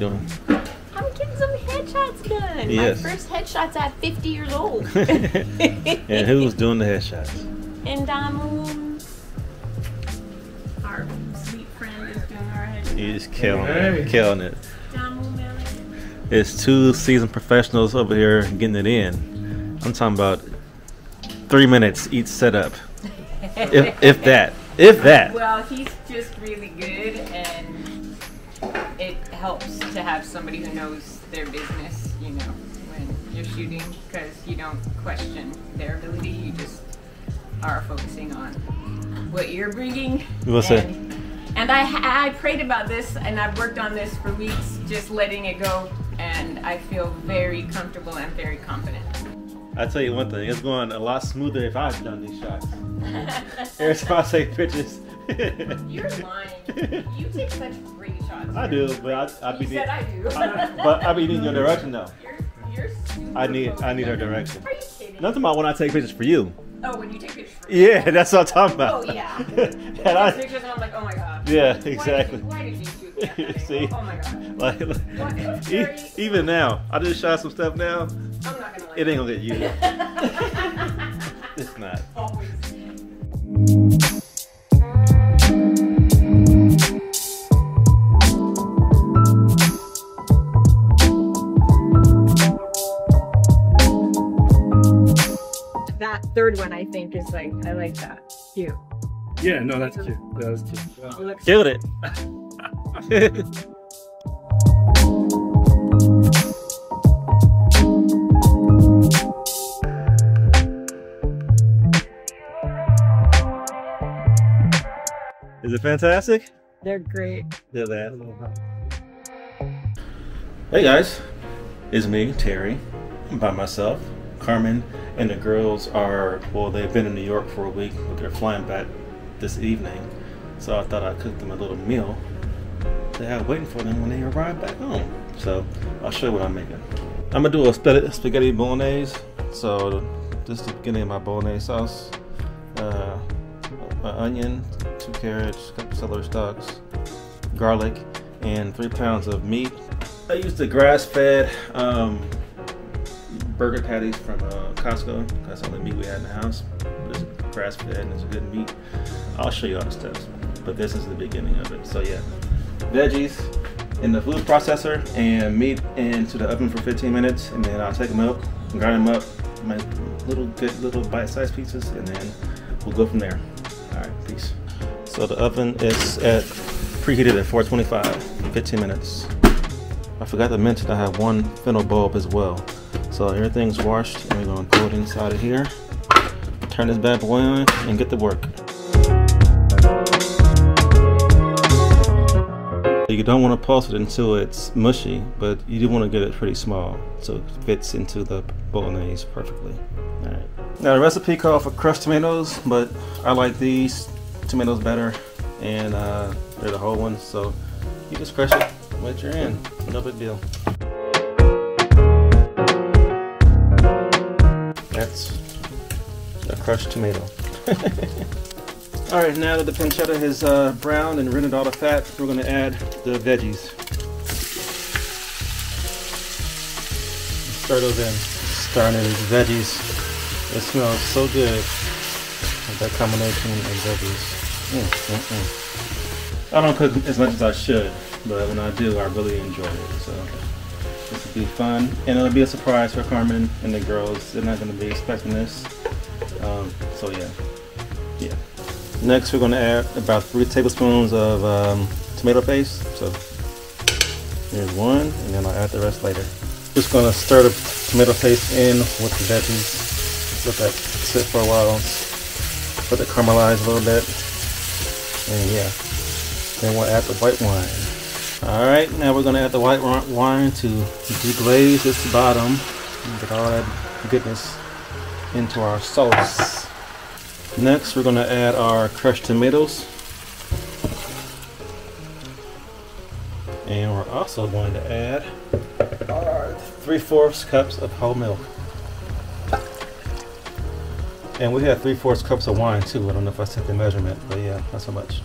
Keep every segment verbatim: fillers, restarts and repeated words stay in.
you doing? I'm getting some headshots done. Yes. My first headshots at fifty years old. And who was doing the headshots? And um, our sweet friend is doing our headshots. You're just killing hey. it. Killing it. It's two seasoned professionals over here getting it in. I'm talking about three minutes each setup. if, if that. If that. Well, he's just really good, and it helps to have somebody who knows their business, you know, when you're shooting, because you don't question their ability. You just are focusing on what you're bringing. What's that? And I, I prayed about this, and I've worked on this for weeks, just letting it go. And I feel very comfortable and very confident. I tell you one thing, it's going a lot smoother if I've done these shots. Every time I say pitches. You're lying. You take such great shots. I do, but I, I be you need, said I do. I, but I be needing your direction though. You're, you're super I need focused. I need her direction. Are you kidding? Nothing about when I take pictures for you. Oh, when you take pictures for me. Yeah, that's what I'm talking about. Oh yeah. and I take pictures and I'm like, oh my god. Yeah, why exactly. Did you, why did you see, oh my God. Like, like, e even now, I just shot some stuff now. I'm not gonna like it. It ain't gonna get you. It's not. Always. That third one, I think, is like, I like that. Cute. Yeah, no, that's cute. That was cute. Well, it killed it. Is it fantastic? They're great. They're that. Hey guys, it's me, Terry. I'm by myself. Carmen and the girls are, well, they've been in New York for a week, but they're flying back this evening. So I thought I'd cook them a little meal to have waiting for them when they arrive back home. So I'll show you what I'm making. I'm gonna do a spaghetti bolognese. So this is the beginning of my bolognese sauce. Uh, an onion, two carrots, a couple celery stalks, garlic, and three pounds of meat. I used the grass-fed um, burger patties from uh, Costco. That's the only meat we had in the house. It's grass-fed and it's good meat. I'll show you all the steps, but this is the beginning of it. So yeah, veggies in the food processor and meat into the oven for fifteen minutes, and then I'll take them out, grind them up, my little good little bite-sized pieces, and then we'll go from there. All right, peace. So the oven is at preheated at four twenty-five, fifteen minutes. I forgot to mention I have one fennel bulb as well. So everything's washed, and we're gonna put it inside of here. Turn this bad boy on and get to work. You don't want to pulse it until it's mushy, but you do want to get it pretty small so it fits into the bolognese perfectly. All right. Now the recipe called for crushed tomatoes, but I like these tomatoes better, and uh, they're the whole ones, so you just crush it with your hand. No big deal. That's a crushed tomato. All right, now that the pancetta is uh, browned and rendered all the fat, we're going to add the veggies. Stir those in. Starting these veggies. It smells so good with that combination of veggies. Mm, mm, mm. I don't cook as much as I should, but when I do, I really enjoy it. So this will be fun, and it'll be a surprise for Carmen and the girls. They're not going to be expecting this. Um, so yeah, yeah. Next, we're going to add about three tablespoons of um, tomato paste. So here's one, and then I'll add the rest later. Just going to stir the tomato paste in with the veggies. Let that sit for a while. Let it caramelize a little bit. And yeah, then we'll add the white wine. All right, now we're going to add the white wine to deglaze this bottom. Get all that goodness into our sauce. Next, we're going to add our crushed tomatoes, and we're also going to add our three-fourths cups of whole milk. And we have three-fourths cups of wine too. I don't know if I set the measurement, but yeah, not so much.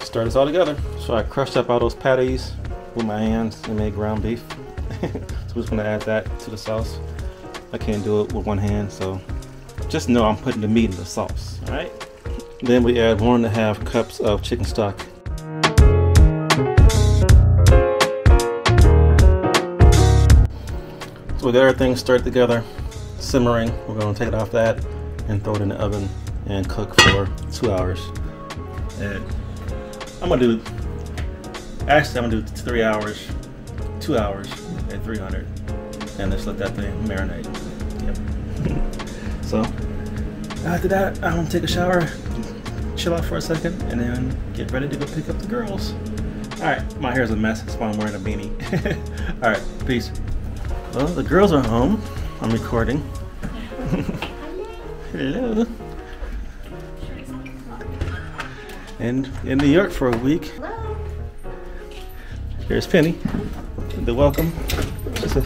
Stir this all together. So I crushed up all those patties with my hands and made ground beef. So we're just gonna add that to the sauce. I can't do it with one hand, so just know I'm putting the meat in the sauce, all right? Then we add one and a half cups of chicken stock. So with everything stirred together, simmering, we're gonna take it off that and throw it in the oven and cook for two hours. And I'm gonna do, actually I'm gonna do three hours, two hours at three hundred, and just let that thing marinate. Yep. So after that, I'm gonna take a shower, chill out for a second, and then get ready to go pick up the girls. All right, my hair's a mess, that's why I'm wearing a beanie. All right, peace. Well, the girls are home. I'm recording. Hello. And in New York for a week. Hello. Here's Penny. The welcome. She's a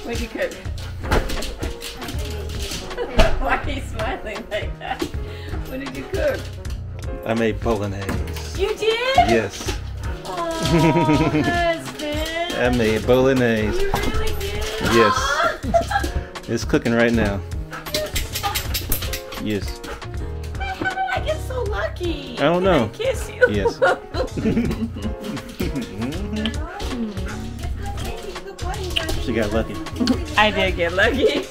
What'd you cook? Why are you smiling like that? What did you cook? I made bolognese. You did? Yes. Oh, husband. I made bolognese. You really did? Yes. It's cooking right now. Yes. How did I get so lucky? I don't know. Can I kiss you? Yes. She got lucky. I did get lucky.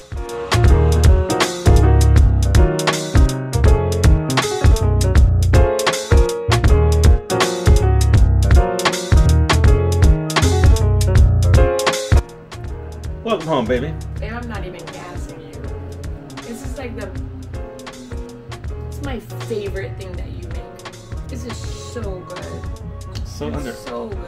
Welcome home, baby. Babe, I'm not even gassing you. This is like the, it's my favorite thing that you make. This is so good. So it's under. So good.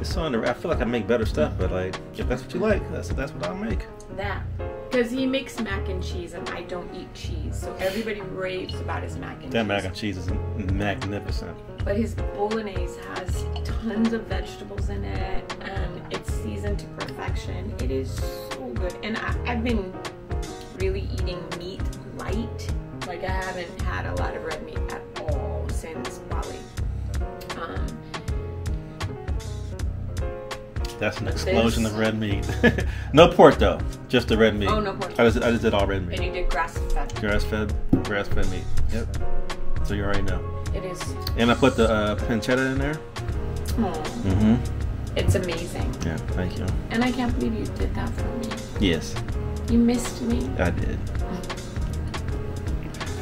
It's so under. I feel like I make better stuff, but like if that's what you like, that's that's what I'll make. That, because he makes mac and cheese, and I don't eat cheese, so everybody raves about his mac and that cheese. That mac and cheese is magnificent. But his bolognese has tons of vegetables in it, and it's seasoned to perfection. It is so good. And I, I've been really eating meat light. Like, I haven't had a lot of red meat at all since Bali. Um, That's an explosion this. of red meat. No pork, though. Just the red meat. Oh, no pork. I just, I just did all red meat. And you did grass-fed. Grass-fed, grass-fed meat. Yep. So you already know. It is. And I put the uh, pancetta in there. Oh. Mm-hmm. It's amazing. Yeah, thank you. And I can't believe you did that for me. Yes. You missed me. I did.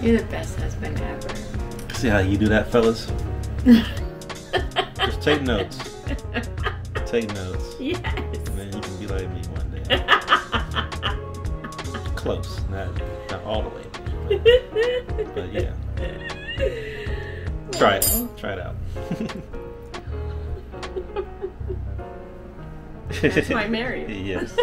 You're the best husband ever. See how you do that, fellas? Just take notes. Take notes. Yes. And then you can be like me one day. Close. Not, not all the way. But, but yeah. Try it. Try it out. That's why I married. Yes.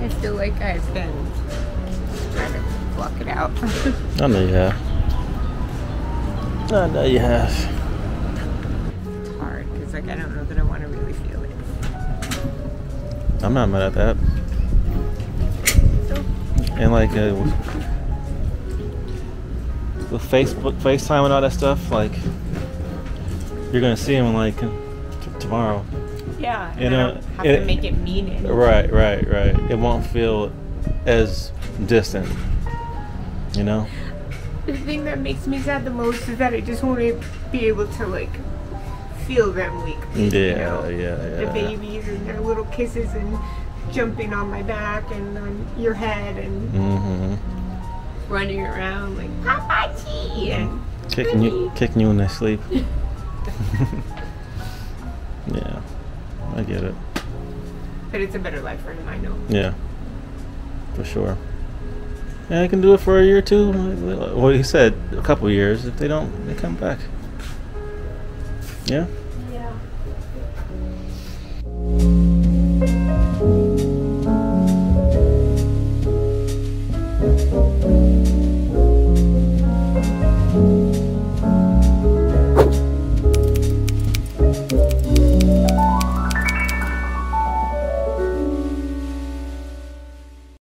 I feel like I've been trying to block it out. I know you have. I know you have. It's hard because, like, I don't know that I want to really feel it. I'm not mad at that. So. And like uh, with Facebook, FaceTime, and all that stuff, like you're gonna see him like t tomorrow. Yeah, and you know, I don't have it, to make it mean anything. Right, right, right. It won't feel as distant, you know? The thing that makes me sad the most is that I just want to be able to, like, feel them weekly, yeah, you know? Yeah, yeah. The babies and their little kisses and jumping on my back and on your head and mm-hmm. running around like, Papachi! And kicking you, kicking you in their sleep. Yeah. I get it. But it's a better life for him, I know. Yeah. For sure. And I can do it for a year or two. Well, he said a couple years. If they don't, they come back. Yeah? Yeah.